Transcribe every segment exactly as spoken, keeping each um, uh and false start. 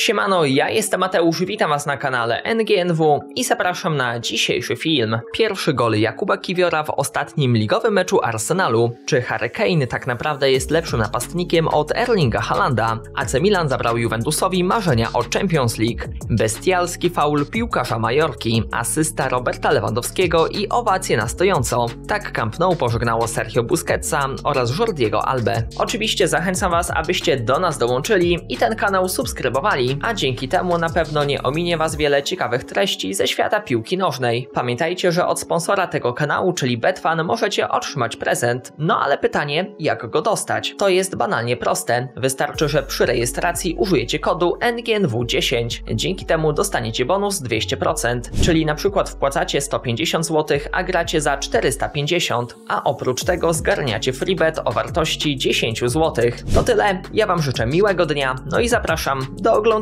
Siemano, ja jestem Mateusz, witam was na kanale N G N W i zapraszam na dzisiejszy film. Pierwszy gol Jakuba Kiwiora w ostatnim ligowym meczu Arsenalu. Czy Harry Kane tak naprawdę jest lepszym napastnikiem od Erlinga Haalanda? A C Milan zabrał Juventusowi marzenia o Champions League. Bestialski faul piłkarza Majorki, asysta Roberta Lewandowskiego i owacje na stojąco. Tak Camp Nou pożegnało Sergio Busquetsa oraz Jordiego Albę. Oczywiście zachęcam was, abyście do nas dołączyli i ten kanał subskrybowali, a dzięki temu na pewno nie ominie was wiele ciekawych treści ze świata piłki nożnej. Pamiętajcie, że od sponsora tego kanału, czyli Betfan, możecie otrzymać prezent. No ale pytanie, jak go dostać? To jest banalnie proste. Wystarczy, że przy rejestracji użyjecie kodu N G N W dziesięć. Dzięki temu dostaniecie bonus dwieście procent, czyli na przykład wpłacacie sto pięćdziesiąt złotych, a gracie za czterysta pięćdziesiąt, a oprócz tego zgarniacie freebet o wartości dziesięć złotych. To tyle, ja wam życzę miłego dnia, no i zapraszam do oglądania.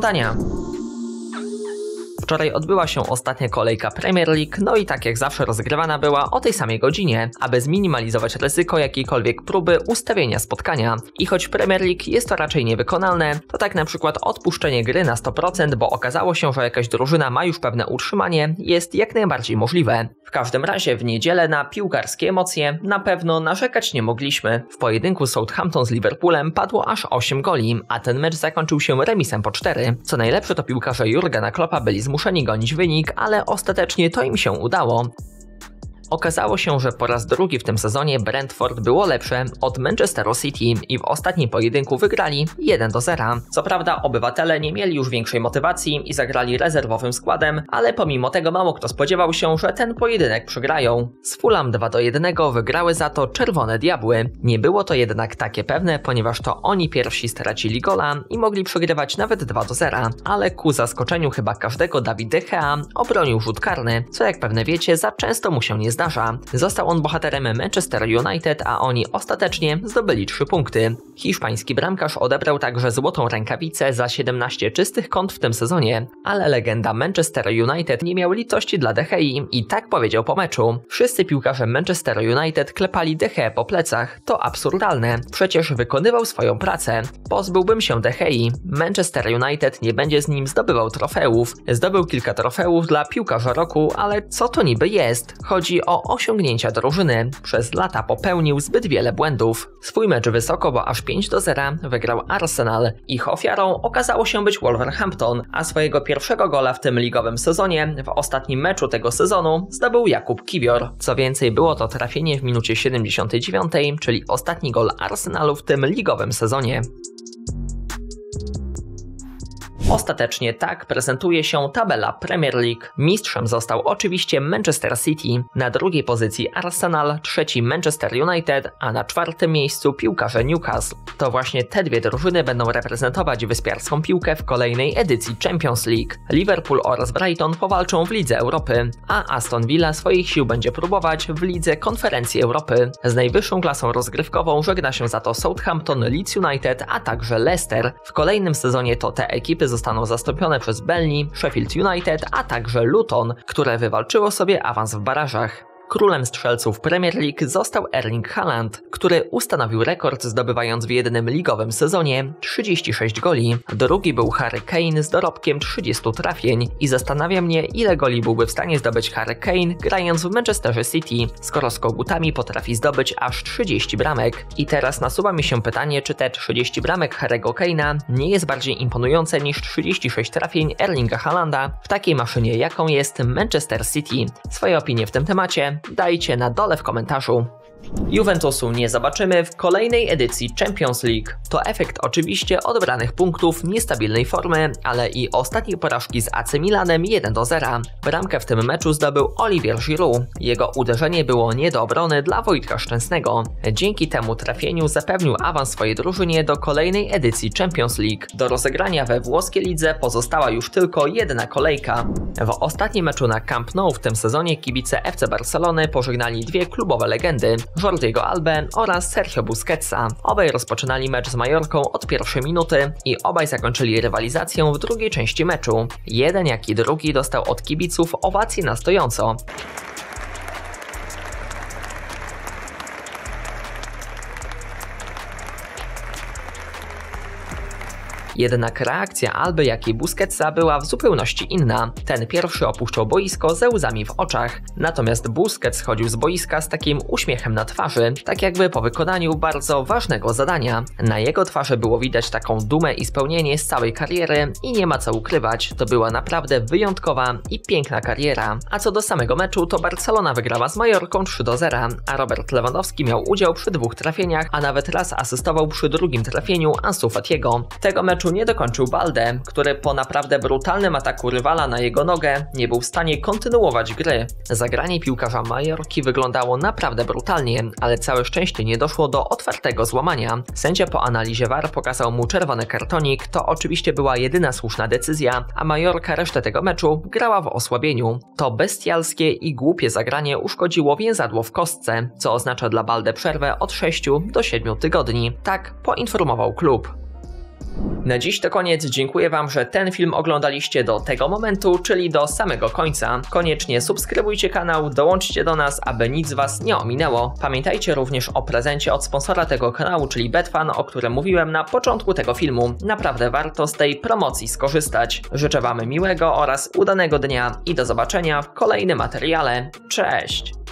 Wczoraj odbyła się ostatnia kolejka Premier League, no i tak jak zawsze rozgrywana była o tej samej godzinie, aby zminimalizować ryzyko jakiejkolwiek próby ustawienia spotkania. I choć Premier League jest to raczej niewykonalne, to tak na przykład odpuszczenie gry na sto procent, bo okazało się, że jakaś drużyna ma już pewne utrzymanie, jest jak najbardziej możliwe. W każdym razie w niedzielę na piłkarskie emocje na pewno narzekać nie mogliśmy. W pojedynku Southampton z Liverpoolem padło aż osiem goli, a ten mecz zakończył się remisem po cztery. Co najlepsze, to piłkarze Jurgena Kloppa byli zmuszeni gonić wynik, ale ostatecznie to im się udało. Okazało się, że po raz drugi w tym sezonie Brentford było lepsze od Manchesteru City i w ostatnim pojedynku wygrali jeden do zera. Co prawda obywatele nie mieli już większej motywacji i zagrali rezerwowym składem, ale pomimo tego mało kto spodziewał się, że ten pojedynek przegrają. Z Fulham dwa do jednego wygrały za to Czerwone Diabły. Nie było to jednak takie pewne, ponieważ to oni pierwsi stracili gola i mogli przegrywać nawet dwa do zera, ale ku zaskoczeniu chyba każdego David de Gea obronił rzut karny, co jak pewnie wiecie za często mu się nie zdarza. Został on bohaterem Manchester United, a oni ostatecznie zdobyli trzy punkty. Hiszpański bramkarz odebrał także złotą rękawicę za siedemnaście czystych kąt w tym sezonie, ale legenda Manchester United nie miał litości dla De Gei i tak powiedział po meczu. Wszyscy piłkarze Manchester United klepali De Gea po plecach. To absurdalne. Przecież wykonywał swoją pracę. Pozbyłbym się De Gei. Manchester United nie będzie z nim zdobywał trofeów. Zdobył kilka trofeów dla piłkarza roku, ale co to niby jest? Chodzi o osiągnięcia drużyny. Przez lata popełnił zbyt wiele błędów. Swój mecz wysoko, bo aż pięć do zera wygrał Arsenal. Ich ofiarą okazało się być Wolverhampton, a swojego pierwszego gola w tym ligowym sezonie w ostatnim meczu tego sezonu zdobył Jakub Kiwior. Co więcej, było to trafienie w minucie siedemdziesiątej dziewiątej, czyli ostatni gol Arsenalu w tym ligowym sezonie. Ostatecznie tak prezentuje się tabela Premier League. Mistrzem został oczywiście Manchester City, na drugiej pozycji Arsenal, trzeci Manchester United, a na czwartym miejscu piłkarze Newcastle. To właśnie te dwie drużyny będą reprezentować wyspiarską piłkę w kolejnej edycji Champions League. Liverpool oraz Brighton powalczą w Lidze Europy, a Aston Villa swoich sił będzie próbować w Lidze Konferencji Europy. Z najwyższą klasą rozgrywkową żegna się za to Southampton, Leeds United, a także Leicester. W kolejnym sezonie to te ekipy zostaną zastąpione przez Burnley, Sheffield United, a także Luton, które wywalczyło sobie awans w barażach. Królem strzelców Premier League został Erling Haaland, który ustanowił rekord, zdobywając w jednym ligowym sezonie trzydzieści sześć goli. Drugi był Harry Kane z dorobkiem trzydziestu trafień i zastanawia mnie, ile goli byłby w stanie zdobyć Harry Kane grając w Manchesterze City, skoro z kogutami potrafi zdobyć aż trzydzieści bramek. I teraz nasuwa mi się pytanie, czy te trzydzieści bramek Harry'ego Kane'a nie jest bardziej imponujące niż trzydzieści sześć trafień Erlinga Haalanda w takiej maszynie, jaką jest Manchester City. Swoje opinie w tym temacie dajcie na dole w komentarzu. Juventusu nie zobaczymy w kolejnej edycji Champions League. To efekt oczywiście odbranych punktów, niestabilnej formy, ale i ostatniej porażki z A C Milanem jeden do zera. Bramkę w tym meczu zdobył Olivier Giroud. Jego uderzenie było nie do obrony dla Wojtka Szczęsnego. Dzięki temu trafieniu zapewnił awans swojej drużynie do kolejnej edycji Champions League. Do rozegrania we włoskiej lidze pozostała już tylko jedna kolejka. W ostatnim meczu na Camp Nou w tym sezonie kibice F C Barcelony pożegnali dwie klubowe legendy – Jordiego Albę oraz Sergio Busquetsa. Obaj rozpoczynali mecz z Majorką od pierwszej minuty i obaj zakończyli rywalizację w drugiej części meczu. Jeden jak i drugi dostał od kibiców owacji na stojąco. Jednak reakcja Alby, jak i Busquetsa była w zupełności inna. Ten pierwszy opuszczał boisko ze łzami w oczach, natomiast Busquets chodził z boiska z takim uśmiechem na twarzy, tak jakby po wykonaniu bardzo ważnego zadania. Na jego twarzy było widać taką dumę i spełnienie z całej kariery i nie ma co ukrywać, to była naprawdę wyjątkowa i piękna kariera. A co do samego meczu, to Barcelona wygrała z Majorką trzy do zera, a Robert Lewandowski miał udział przy dwóch trafieniach, a nawet raz asystował przy drugim trafieniu Ansu Fatiego. Tego meczu nie dokończył Balde, który po naprawdę brutalnym ataku rywala na jego nogę nie był w stanie kontynuować gry. Zagranie piłkarza Majorki wyglądało naprawdę brutalnie, ale całe szczęście nie doszło do otwartego złamania. Sędzia po analizie V A R pokazał mu czerwony kartonik, to oczywiście była jedyna słuszna decyzja, a Majorka resztę tego meczu grała w osłabieniu. To bestialskie i głupie zagranie uszkodziło więzadło w kostce, co oznacza dla Balde przerwę od sześciu do siedmiu tygodni. Tak poinformował klub. Na dziś to koniec, dziękuję Wam, że ten film oglądaliście do tego momentu, czyli do samego końca. Koniecznie subskrybujcie kanał, dołączcie do nas, aby nic Was nie ominęło. Pamiętajcie również o prezencie od sponsora tego kanału, czyli Betfan, o którym mówiłem na początku tego filmu. Naprawdę warto z tej promocji skorzystać. Życzę Wam miłego oraz udanego dnia i do zobaczenia w kolejnym materiale. Cześć!